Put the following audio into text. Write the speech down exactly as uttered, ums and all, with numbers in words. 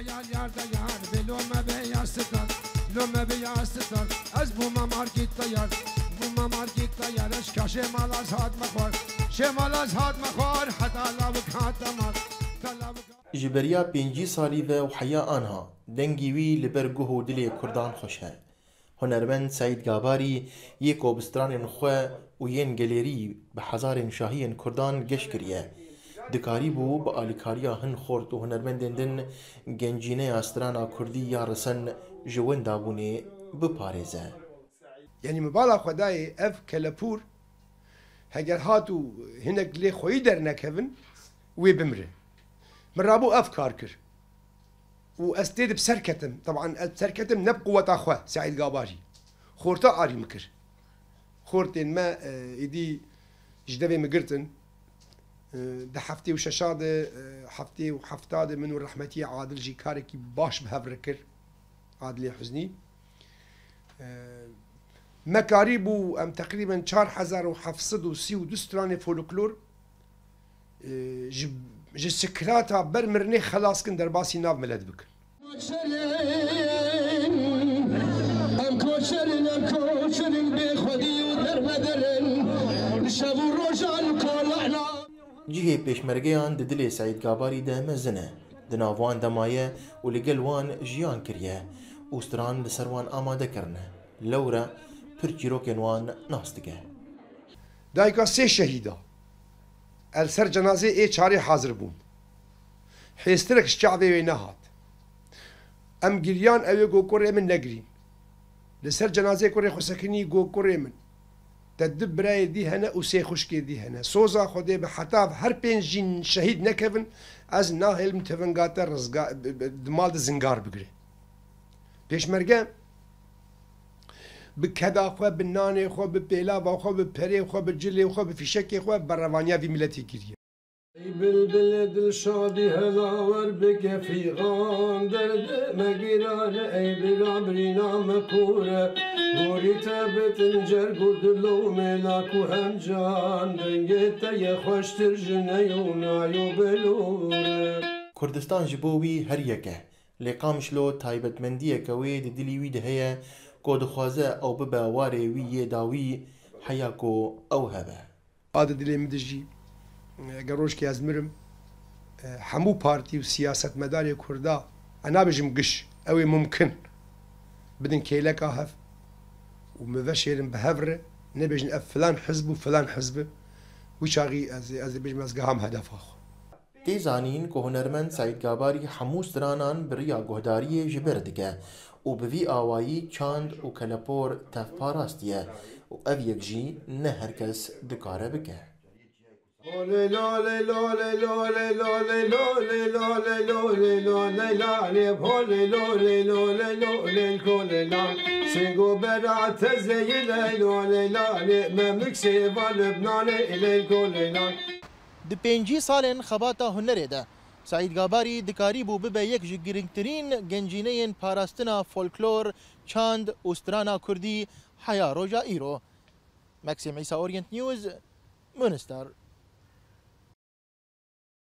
ديار يار ديار بلون ما بيع ستر لون ما بيع ستر از بوما ماركيت ديار بوما ماركيت ديار اشكا شمال ازهاد مخور شمال ازهاد مخور حتى لاوك هاتمر جبريا پنجی سالی و حیا آنها دنگیوی لبرگوه دلی کردان خوش هن. هنرمند سعید گاباری یک اوبستران خواه و یین گلیری به هزار شاهی کردان گش کریه. دکاری بو با آلیکاریا هن خورد و هنرمندندن گنجینه استرانا کردی یا رسن جوان دابونه بپارزه. یعنی مبالا خدای اف کلپور هگر هاتو هنک لی خویی در نکهون وی بمره. من رابو أفكار كر وأستيد بسركتم طبعا بسركتم نبقوة أخوة سعيد قاباري خورتا عاري مكر خورتين ما يدي جدبي مقرتن ده حفتي وششادة حفتي وحفتادة منو الرحمتية عادل جي كاركي باش بهفركر عادل حزني مكاريبو أم تقريبا شار حزار وحفصد وسي ودستراني فولكلور جب جي سكراتا برمرني خلاص كن درباسي ناب ملاد بك جيهي پشمرگيان ددلي سعيد قاباري ده مزنه دناوان دمايه ولقلوان جيان كريه وستران لسروان آماده کرنه لورا پر جيروكنوان ناستگه دايكا سي شهيدا السر جنازه اي چاري حاضر بون حيسترك الشعبي وينهات ام جريان او جو كوري من نجرين لسر جنازه كوري خسكني جو كوري من تدب راي دي هنا وسي خشكي دي هنا سوزا خدي بحتاب هر بينجين شهيد نكفن از ناهل متفنغات رزقا دمال زنغار بجري بيشمرقا بكذا خو بناني خو ببيلا وخو ببري خو بجلي خو بفيشكي خو بروانيا في ملتي كيريا بالبلد الشادي هلا وربك في غام درد ما جيران اي بلامرينا مكوره بوري تابت انجر قد لو ملاك وهم جان دنجت يا خوش ترجنا يونا يوبلوره كردستان جبوي هريكه لقامش لو تايبت منديه كوي دليوي دهيه كود خوازه او بباواري وي داوي حياكو او هبه هذا دلي مدجي قروشكي ازمرم حمو بارتي وسياسه مداري كردا انا بجم قش اوي ممكن بدن كيلك اهف ومبشر بهفره نبج نقف فلان حزب وفلان حزب وشاغي از از بجم مسقام هدف اخو تيزانين كهنرمن سعيد قاباري حمو سترانان بريا قهداري جبردقه و بوی آوایی چاند و کلپور تفپاراستیه و او یک جی نه هرکس دکاره بکه ده پنجی سالن خباتا هنره ده سعید گاباری دکاری بو ببه یک جی گرنگترین گنجینه پاراستنا فولکلور چاند استرانا کردی حیا روجا ایرو. مکسیم عیسا اورینت نیوز منستر.